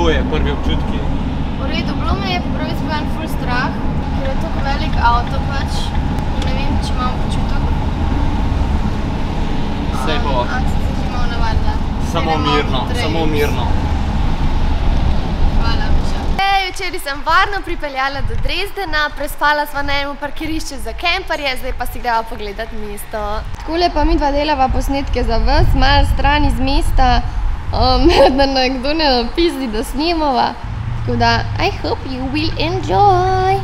Kako je prvi občutki? V redu, bilo me je po prvi spojen ful strah, ker je tako velik avto pač. Ne vem, če imam občutek. Vse bo. A se si imel navadila. Samo mirno, samo mirno. Včeraj sem varno pripeljala do Dresdena, prespala sva na enem parkirišču za kemperje, zdaj pa si greva pogledati mesto. Takole pa mi dva delava posnetke za vas, malo stran iz mesta, da nekdo ne napisli, da snemova. Tako da, I hope you will enjoy!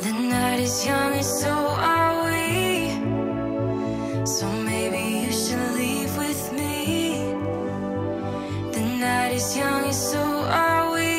The night is young and so are we, so maybe you should leave with me. The night is young and so are we.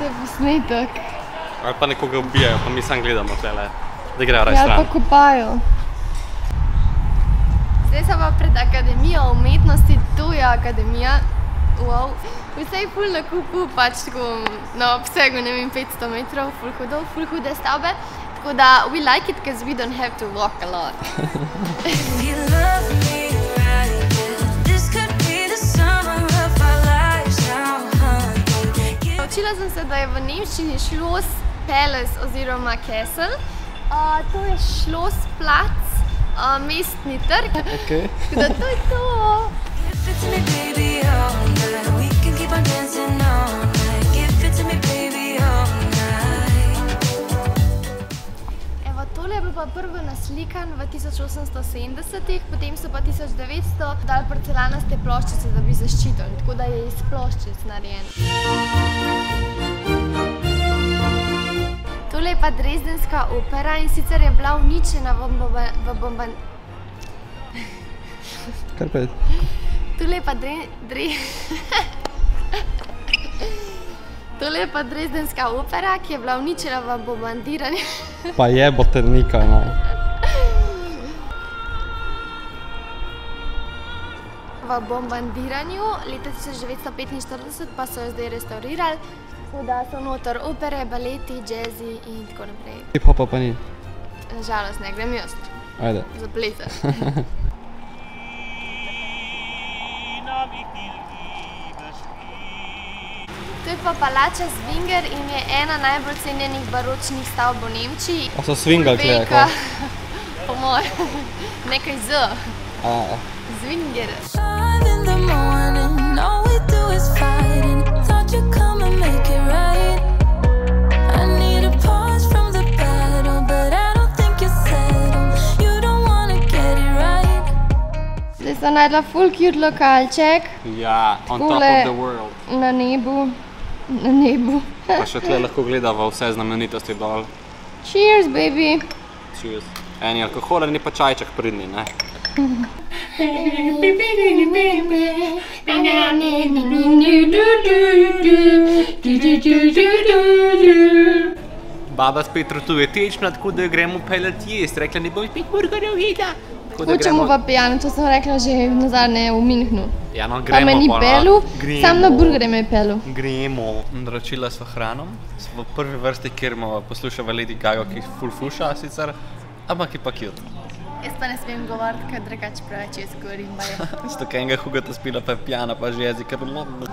Posnetek. Ali pa nekoga ubijajo, pa mi sam gledamo tele, da grejo raje stran. Ali pa kopajo. Zdaj so pa pred Akademijo umetnosti, to je akademija. Wow. Vse je ful na kupu, pač tako na obsegu, ne vem, 500 metrov, ful hude stavbe. Tako da, we like it, because we don't have to walk a lot. Učila sem se, da je v nemščini Schloss Palace oziroma Castle. To je Schlossplatz, mestni trg. Tako da to je to! Evo, tole je bilo pa prvo naslikan v 1870-ih, potem so pa 1900 dali porcelanaste ploščice, da bi zaščitili, tako da je iz ploščic narejen. Tole je pa Dresdenska opera in sicer je bila uničena v bomban... Karpet. Tole je pa Dresdenska opera, ki je bila uničena v bombandiranju. Pa je boternika, no. V bombandiranju, leta 1945 pa so jo zdaj restaurirali. Tako da so notor opere, baleti, jazzi in tako naprej. Hip-hopa pa ni? Žalost ne, grem jaz. Ajde. Zapletaš. To je pa palača Zvinger in je ena najbolj cenjenih baročnih stavb v Nemčiji. A so svingal tukaj, ko? Po moj. Nekaj z. Zvinger. Zdaj sem najdla ful cute lokalček. Ja, on top of the world. Na nebu. Na nebu. Pa še tle lahko gledava vse znamenitosti dol. Cheers, baby! Cheers. Eni alkohol, eni pa čajček pridni, ne? Baba spet rotuje tečna, tako da jo gremo pelet jest. Rekla, ne bom spet burgerjev jedla. Hočemo pa pijano, to sem rekla že nazadnje v Minhnu. Ja, no, gremo pa. Pa me ni pelu, sam na burgere me je pelu. Gremo. Naročila sva hranom. V prvi vrsti, kjer imamo poslušava Lady Gaga, ki ful fuša sicer, ampak je pa cute. Jaz pa ne smem govoriti, ker drugače preveč jaz govorim baje. Z takega hugata spila pa je pijana, pa že jezika blobno.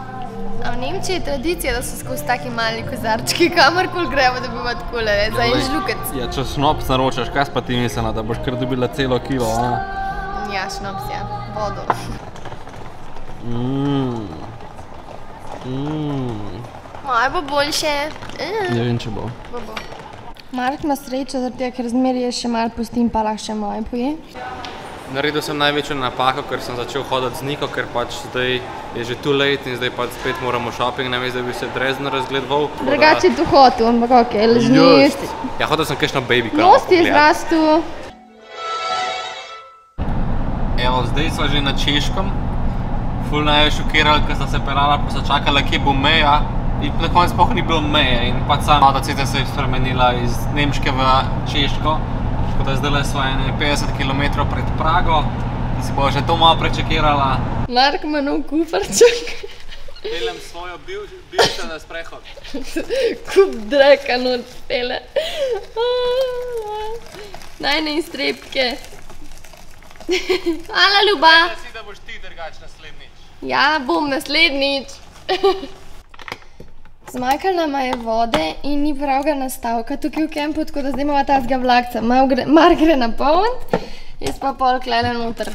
A v Nemčiji je tradicija, da so skozi taki mali kozarčki, kamorkoli gremo, da bi ima takole, za en žlukec. Ja, če šnops naročaš, kaj pa ti mislila, da boš kar dobila celo kilo, ona? Ja, šnops, ja. Vodo. Moje bo boljše. Ne vem, če bo. Bo bo. Mark ima srečo, zato ker zmeri je še malo pustim, pa lahko še moje poje. Naredil sem največjo napako, ker sem začel hoditi z Niko, ker pač zdaj je že too late in zdaj pač spet moramo shopping, namesto da bi se Dresden razgledoval. Drugače je tu hotel, ampak okej, ležnist. Ja, hodil sem kakšno baby kramo pogledati. Nost je zrastil. Evo, Brno, zdaj sva že na Češkem. Ful naj je šokirali, ker sta se pelala, pa sta čakala, kje bo meja. In na koncu sploh ni bilo meje in pač sama avtocesta se je spremenila iz Nemške v Češko. Tako da zdaj sva 50 km pred Prago. In si bo že to malo prečekirala. Mark ima nov kuferček. Pelem svojo bivšo na sprehod. Kup draka not pele. Najne iztrebke. Hvala, Ljuba. Zdaj si, da boš ti drgač naslednjič. Ja, bom naslednjič. Zmakala nama je vode in ni pravega nastavka tukaj v kempu, tako da zdaj imamo tazga vlakca. Mar gre napolniti, jaz pa pol klele noter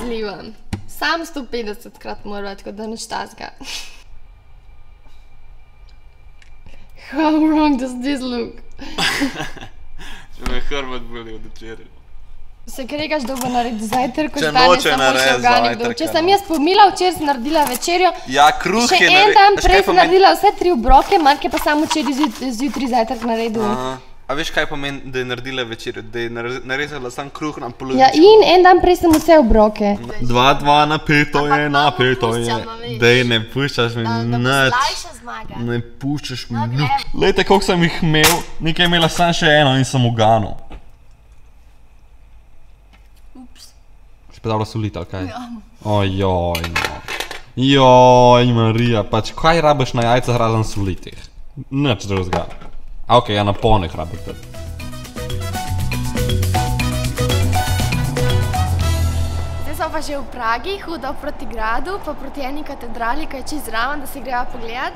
zlivam. Sam 150 krat mora, tako da nič tazga. How wrong does this look? Če me hrvat boli od včeraj. Se kregaš, da bo naredil zajtrk, ko stane samo še organik dolg. Če sem jaz pomila, včeraj sem naredila večerjo. Ja, kruh je naredila. Še en dan prej sem naredila vse tri obroke, Mark je pa samo včeraj zjutri zajtrk naredil. A veš, kaj pomeni, da je naredila večerjo? Da je narezala sam kruh na polovičko. Ja, in en dan prej sem vse obroke. 2-2 napeto je. Dej, ne puščaš mi nič. Ne puščaš mi nič. Lejte, koliko sem jih imel, nekaj imela sam še eno in sem uganil. Pedavla so lita, ali kaj? Ojoj, no. Joj, Marija, pač kaj rabeš na jajcah razen solitih? Nič drugega. A okej, ja, na polnih rabeš tudi. Zdaj smo pa že v Pragi, hudo proti gradu, pa proti eni katedrali, ki je čist zraven, da si greva pogledat.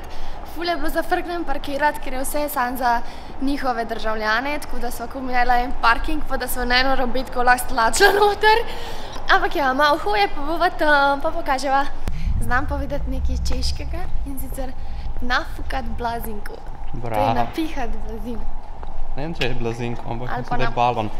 Ful je bilo za frknem parkirati, ker je vse sam za njihove državljane, tako da smo komila en parking, pa da smo na eno robitko lahko stlačila noter. Ampak ja, malo hoje, pa bova tam, pa pokaževa. Znam povedati nekaj češkega in sicer nafukat blazinko. To je napihat blazinko. Ne vem, če je blazinko, ampak mislim, da je balon.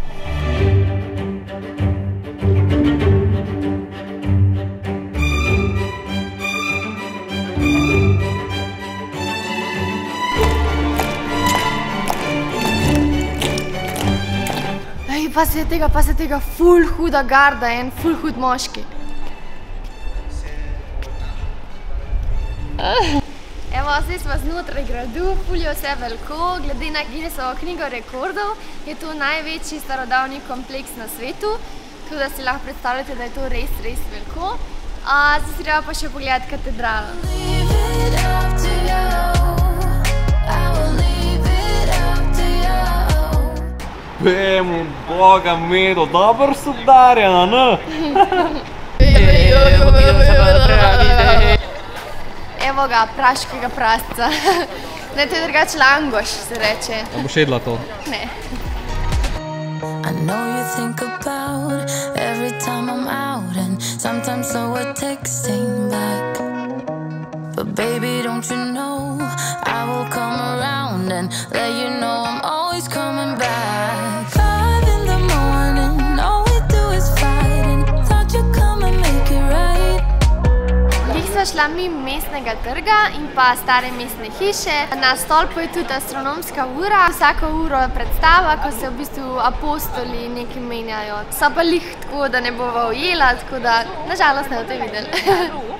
Pa se tega ful huda garda, en ful hud moški. Evo, zdaj smo znotraj gradu, ful je vse veliko. Glede na Ginesovo knjigo rekordov je to največji starodavni kompleks na svetu. Tako da si lahko predstavljate, da je to res, res veliko. Zdaj si treba pa še pogledati katedralo. Bemo, boga medo, dobro so darjena, ne? Evo ga, praškega prasca. Ne, to je drugače langoš, se reče. A boš jedla to? Ne. But baby, don't you know, I will come around and let you know I'm always coming back. 5 in the morning, all we do is fight and thought you'd come and make it right. Lih sva šla mimo mestnega trga in pa stare mestne hiše. Na stolpu je tudi astronomska ura. Vsako uro je predstava, ko se v bistvu apostoli nekaj menjajo. So pa lih tako, da ne bova ujela, tako da nažalost ne bo to videli.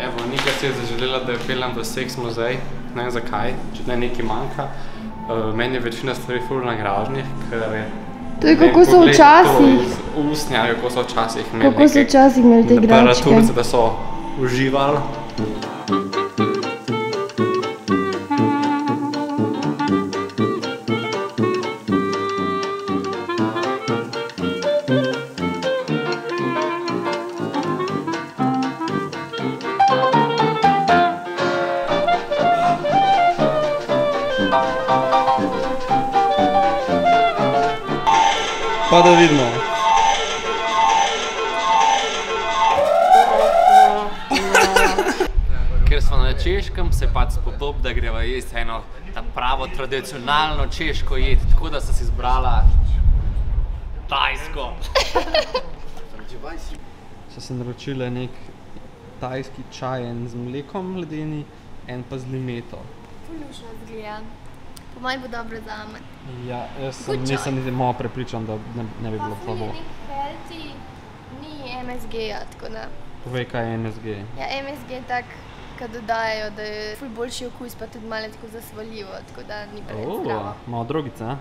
Evo, Nika si je zaželjela, da jo pelem v seks muzej, ne vem zakaj, če ne nekaj manjka. Meni je večina stvari ful nagražnih, ker je... To je kako so včasih. Usnja, kako so včasih imeli te igračke. Temperaturce, da so uživali. Pa da vidimo. Ker smo na Češkem, se pač spodob, da greva jesti eno pravo tradicionalno češko jed, tako da sta si izbrala tajsko. Sta se naročila nek tajski čaj, en z mlekom ledeni, en pa z limeto. Poljušno zgleda. Po mojem bo dobro zame. Ja, jaz nisem malo prepričan, da ne bi bilo slabo. Lahko je nek healthy Ni MSG-ja, tako da. Povej, kaj je MSG? Ja, MSG je tak, kad dodajajo, da je ful boljši okus, pa tudi malo tako zasvaljivo, tako da ni preveč zdravo. Malo drogica, a? Malo.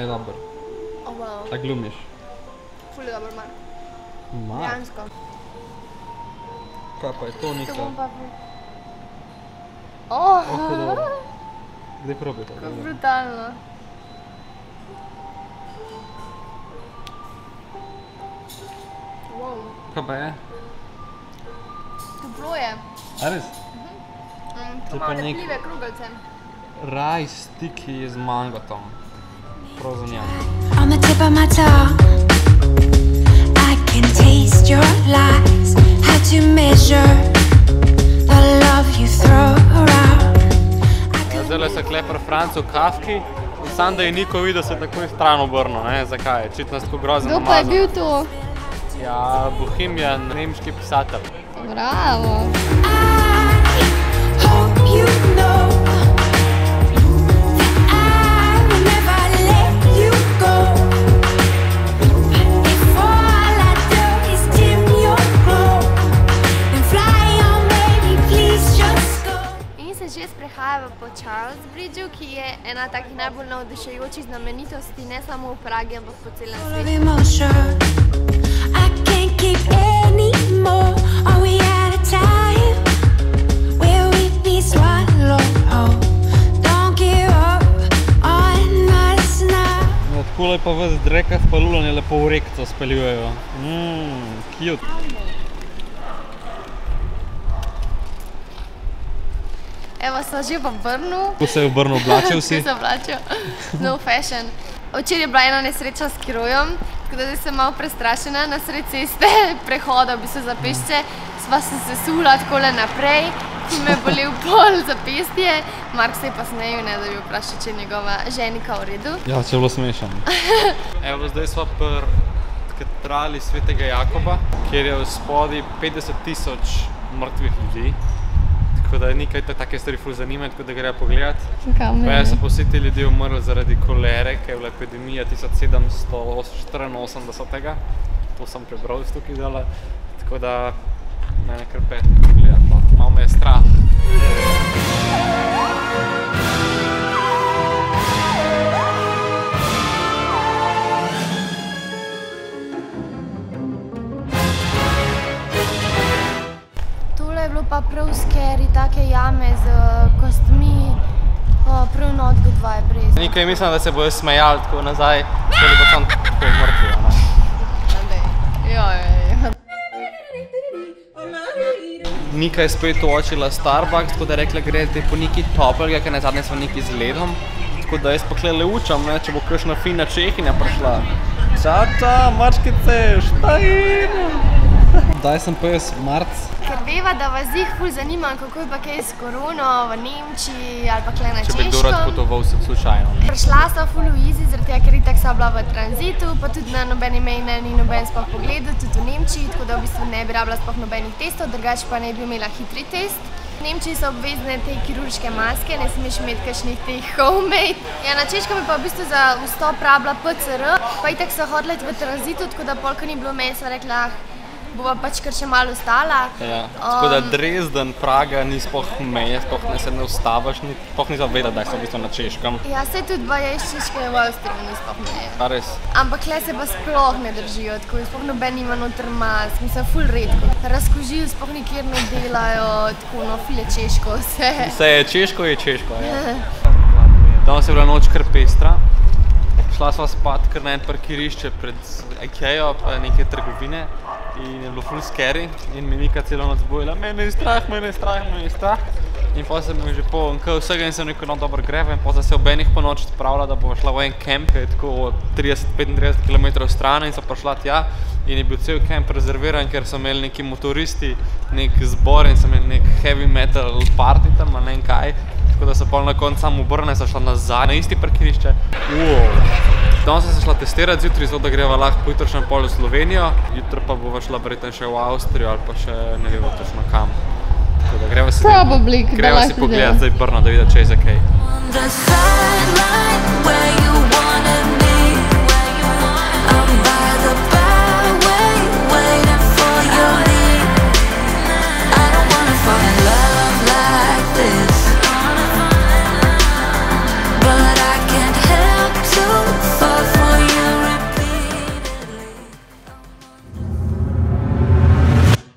Je dobro. O, wow. Tak glumiš? Ful je dobro, Marko. Marko? Jansko. Kaj pa je to nikaj? To bom pa ful. Oh! Gdje probi to? Kako brutalno. Wow. Kaj pa je? Toplo je. A res? To imamo lepljive krugelce. Raj stiki z mangotom. Prav za njem. Zdaj so tukaj pri Francu Kafki. Sam, da je Niko videl, se takoj stran obrnil. Zakaj? Čitno je tako grozno namazal. Kdo pa je bil to? Ja, Bohemian, nemški pisatelj. Bravo! Že sprehajava po Charles Bridgeu, ki je ena takih najbolj navdušujočih znamenitosti, ne samo v Pragi, ampak po celem svetu. Takole pa v rekah pa lulanje lepo v rekico speljujejo. Cute. Evo, sva že v Brnu. Ko se je v Brnu oblačil vsi. Ko se oblačil. No fashion. Včeraj je bila ena nesreča s kirojem, tako da zdaj sem malo prestrašena na sred ceste, prehoda v bistvu za pešce. Sva se sesula takole naprej, ki me je bolel bolj za pestje. Mark se je pa smejil, da bi vprašal, če je njegova ženika v redu. Ja, če je bilo smešano. Evo, zdaj sva pri katedrali Svetega Jakoba, kjer je v spodaj 50 000 mrtvih ljudi. Tako da nekaj take stvari ful zanima, tako da grejo pogledati. Pa so pa vsi ti ljudje umrli zaradi kolere, ki je bila epidemija 1784. To sem prebral iz tukaj dala, tako da naj ne krpeti pogledati. Malo me je strah. Pa prav skeri, take jame z kostmi, prav notgo dva je brez. Nekaj mislim, da se bojo smejali tako nazaj, tudi pa tam tako mrtvijo. Nika je spet točila Starbucks, tako da je rekla, gre zdaj po neki topelga, ker nazadnje smo neki z ledom. Tako da jaz pa kle le učam, če bo kakšna fina Čehinja prišla. Ča, ča, mačkice, šta in? Daj sem pa jaz Marc. Ker veva, da vas jih ful zanima, kako je pa kaj s korono v Nemčiji ali pa kle na Češko. Če bi kdo rad potoval se slučajno. Prišla sva ful v izi, zato ker itak sva bila v tranzitu, pa tudi na nobeni meji ni noben sploh pogledal, tudi v Nemčiji, tako da v bistvu ne bi rabila sploh nobenih testov, drugače pa ne bi imela hitri test. V Nemčiji so obvezne te kirurške maske, ne smeš imeti kakšnih teh homemade. Ja, na Češkem je pa v bistvu za vstop rabila PCR, pa itak so hodila v tranzitu, tako da polko ni bilo mesa, rekla bova pač kar še malo ostala. Tako da Dresden, Praga ni sploh meje, sploh se ne ustavaš, sploh ni zavedati, da so v bistvu na Češkem. Ja, saj tudi baje iz Češke v Avstriji ni sploh meje. A res? Ampak tukaj se pa sploh ne držijo, tako sploh noben nima noter mask, mislim, ful redko. Razkožil sploh nikjer ne delajo, tako no, file Češko vse. Vse je Češko, ja. Danes je bila noč kar pestra. Šla sva spat kar na en parkirišče pred IKEA, neke trgovine. In je bilo ful scary in mi Nika celo noc bojila, mene je strah, mene je strah, mene je strah. In potem sem mi že po vsega in sem rekel, no dobro greva, in potem se ob enih po noč odpravila, da bova šla v en kamp, ki je tako 35 km stran in so prišla tja in je bil cel kamp rezerviran, ker so imeli neki motoristi, nek zbor in so imeli nek heavy metal party tam, ne vem kaj. tako da se pol na koncu samo obrne, se šla nazaj na isti parkirišče. Danes se šla testirati, zjutraj zelo, da greva lahko po jutrošnjem pol v Slovenijo, jutro pa bova šla verjetno še v Avstrijo ali pa še ne vemo točno kam. Tako da greva si pogledati zdaj Brno, da vidi, če je za kaj.